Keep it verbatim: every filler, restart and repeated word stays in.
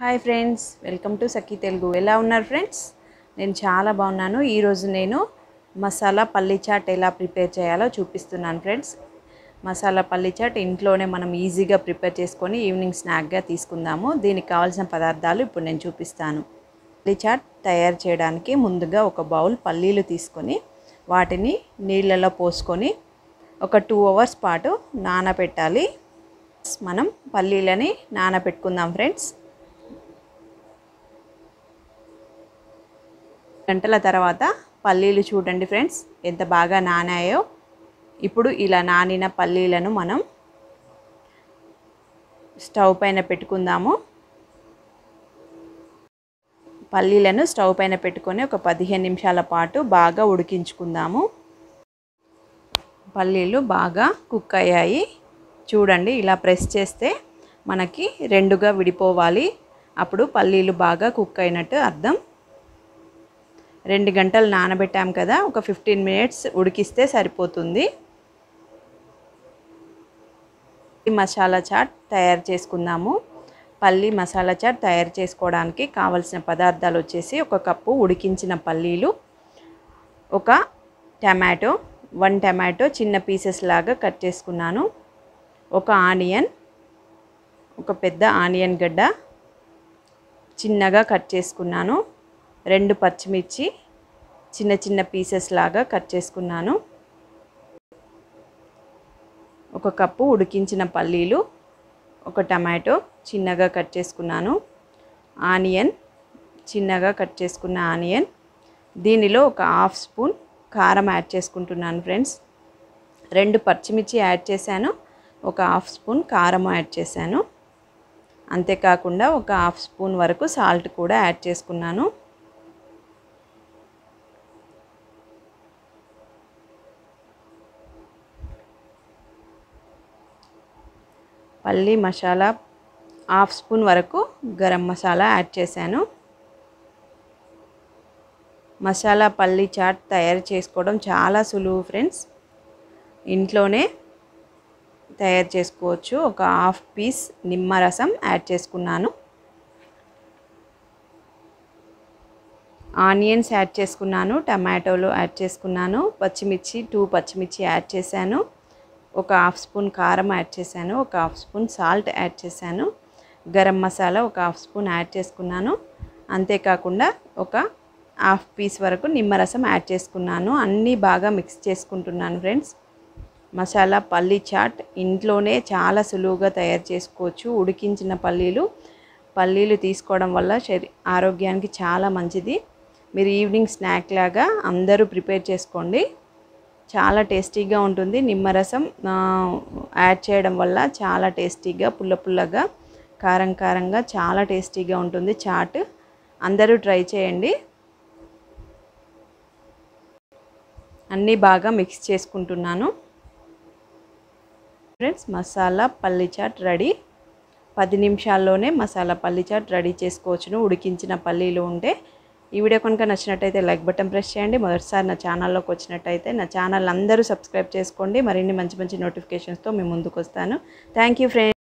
Hi friends welcome to सखी तेलुगु एला उन्नारु friends नेनु चाला बागुन्नानु। ई रोजु नेनु मसाला पल्ली चाट एला प्रिपेर चेयालो चूपिस्तुन्नानु फ्रेंड्स। मसाला पल्ली चाट इंट्लोने मनं ईजीगा प्रिपेर चेसुकोनि ईवनिंग स्नाक गा तीसुकुंदामु। दीनिकि कावाल्सिन पदार्थालु इप्पुडु नेनु चूपिस्तानु। पल्ली चाट तयारु चेयडानिकि मुंदुगा ओक बाउल पल्लीलु तीसुकोनि वाटिनि नीळ्ललो पोसुकोनि ओक टू अवर्स पाटु नानबेट्टाली। మనం పల్లీలని నానబెట్టుకుందాం ఫ్రెండ్స్। గంటల తర్వాత పల్లీలు చూడండి ఫ్రెండ్స్ ఎంత బాగా నానాయో। ఇప్పుడు ఇలా నానిన పల్లీలను మనం స్టవ్ పైన పెట్టుకుందాము। పల్లీలను స్టవ్ పైన పెట్టుకొని ఒక పదిహేను నిమిషాల పాటు బాగా ఉడికించుకుందాము। పల్లీలు బాగా కుక్ అయ్యాయి చూడండి। ఇలా ప్రెస్ చేస్తే మనకి రెండుగా విడిపోవాలి, అప్పుడు పల్లీలు బాగా కుక్ అయినట్టు అర్థం। రెండు గంటలు నానబెట్టాం కదా, ఒక పదిహేను మినిట్స్ ఉడికిస్తే సరిపోతుంది। ఈ మసాలా చాట్ తయారు చేసుకుందాము। పల్లి మసాలా చాట్ తయారు చేసుకోవడానికి కావాల్సిన పదార్థాలు వచ్చేసి ఒక కప్పు ఉడికించిన పల్లీలు, ఒక టమాటో, వన్ టమాటో చిన్న పీసెస్ లాగా కట్ చేసుకున్నాను, ఒక ఆనియన్, ఒక పెద్ద ఆనియన్ గడ్డ చిన్నగా కట్ చేసుకున్నాను, రెండు పచ్చిమిర్చి చిన్న చిన్న పీసెస్ లాగా కట్ చేసుకున్నాను, ఒక కప్పు ఉడికించిన పల్లీలు, ఒక టమాటో చిన్నగా కట్ చేసుకున్నాను, ఆనియన్ చిన్నగా కట్ చేసుకున్న ఆనియన్, దీనిలో ఒక హాఫ్ స్పూన్ కారం యాడ్ చేసుకుంటున్నాను ఫ్రెండ్స్। రెండు పచ్చిమిర్చి యాడ్ చేశాను, ఒక హాఫ్ స్పూన్ కారం యాడ్ చేశాను, అంతేకాకుండా ఒక హాఫ్ స్పూన్ వరకు సాల్ట్ కూడా యాడ్ చేసుకున్నాను। పల్లి మసాలా హాఫ్ స్పూన్ వరకు గరం మసాలా యాడ్ చేశాను। మసాలా పల్లి చాట్ తయారు చేసుకోవడం చాలా సులువు ఫ్రెండ్స్, ఇంట్లోనే తయారు చేసుకోవచ్చు। ఒక హాఫ్ పీస్ నిమ్మరసం యాడ్ చేసుకున్నాను, ఆనియన్స్ యాడ్ చేసుకున్నాను, టమాటోలు యాడ్ చేసుకున్నాను, పచ్చిమిర్చి టూ పచ్చిమిర్చి యాడ్ చేశాను, ఒక హాఫ్ స్పూన్ కారం యాడ్ చేశాను, ఒక హాఫ్ స్పూన్ సాల్ట్ యాడ్ చేశాను, గరం మసాలా ఒక హాఫ్ స్పూన్ యాడ్ చేసుకున్నాను, అంతేకాకుండా ఒక హాఫ్ పీస్ వరకు నిమ్మరసం యాడ్ చేసుకున్నాను। అన్నీ బాగా మిక్స్ చేసుకుంటున్నాను ఫ్రెండ్స్। మసాలా పల్లి చాట్ ఇంట్లోనే చాలా సులువుగా తయారు చేసుకోవచ్చు। ఉడికించిన పల్లీలు పల్లీలు తీసుకోవడం వల్ల శరీ ఆరోగ్యానికి చాలా మంచిది। మీరు ఈవినింగ్ స్నాక్ లాగా అందరూ ప్రిపేర్ చేసుకోండి, చాలా టేస్టీగా ఉంటుంది। నిమ్మరసం యాడ్ చేయడం వల్ల చాలా టేస్టీగా పుల్ల పుల్లగా కారం కారంగా చాలా టేస్టీగా ఉంటుంది చాట్, అందరూ ట్రై చేయండి। అన్నీ బాగా మిక్స్ చేసుకుంటున్నాను ఫ్రెండ్స్। మసాలా పల్లి చాట్ రెడీ। పది నిమిషాల్లోనే మసాలా పల్లి చాట్ రెడీ చేసుకోవచ్చును ఉడికించిన పల్లీలు ఉంటే। ఈ వీడియో కనుక నచ్చినట్టయితే లైక్ బటన్ ప్రెస్ చేయండి। మొదటిసారి నా ఛానల్లోకి వచ్చినట్టయితే నా ఛానల్ అందరూ సబ్స్క్రైబ్ చేసుకోండి। మరిన్ని మంచి మంచి నోటిఫికేషన్స్తో మీ ముందుకు వస్తాను। Thank you friends.